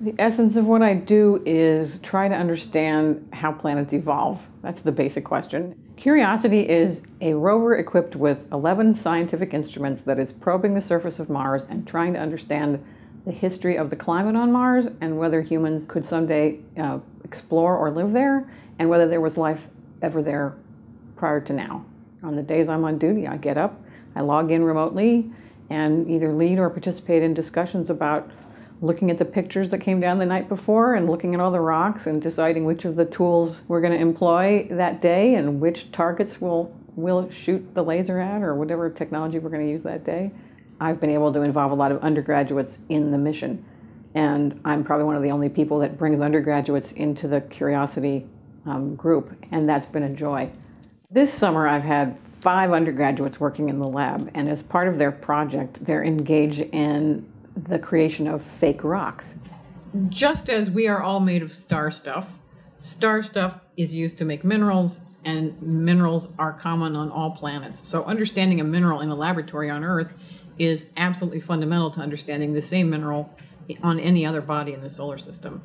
The essence of what I do is try to understand how planets evolve. That's the basic question. Curiosity is a rover equipped with 11 scientific instruments that is probing the surface of Mars and trying to understand the history of the climate on Mars and whether humans could someday explore or live there, and whether there was life ever there prior to now. On the days I'm on duty, I get up, I log in remotely, and either lead or participate in discussions about looking at the pictures that came down the night before and looking at all the rocks and deciding which of the tools we're going to employ that day and which targets we'll shoot the laser at or whatever technology we're going to use that day. I've been able to involve a lot of undergraduates in the mission, and I'm probably one of the only people that brings undergraduates into the Curiosity group, and that's been a joy. This summer I've had 5 undergraduates working in the lab, and as part of their project they're engaged in the creation of fake rocks. Just as we are all made of star stuff is used to make minerals, and minerals are common on all planets. So understanding a mineral in a laboratory on Earth is absolutely fundamental to understanding the same mineral on any other body in the solar system.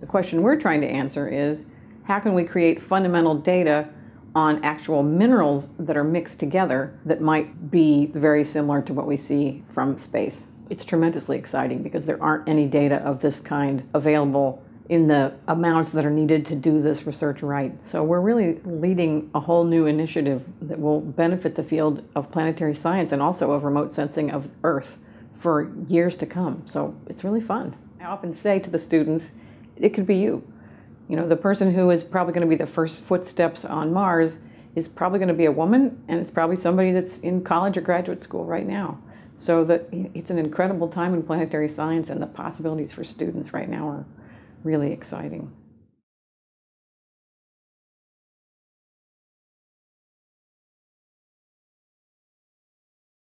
The question we're trying to answer is, how can we create fundamental data on actual minerals that are mixed together that might be very similar to what we see from space? It's tremendously exciting because there aren't any data of this kind available in the amounts that are needed to do this research right. So we're really leading a whole new initiative that will benefit the field of planetary science and also of remote sensing of Earth for years to come. So it's really fun. I often say to the students, it could be you. You know, the person who is probably going to be the first footsteps on Mars is probably going to be a woman, and it's probably somebody that's in college or graduate school right now. So it's an incredible time in planetary science, and the possibilities for students right now are really exciting.